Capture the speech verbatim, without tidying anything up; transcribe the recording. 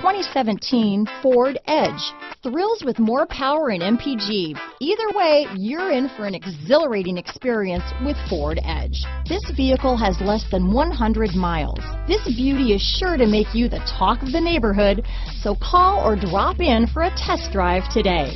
twenty seventeen Ford Edge. Thrills with more power and M P G. Either way, you're in for an exhilarating experience with Ford Edge. This vehicle has less than one hundred miles. This beauty is sure to make you the talk of the neighborhood, so call or drop in for a test drive today.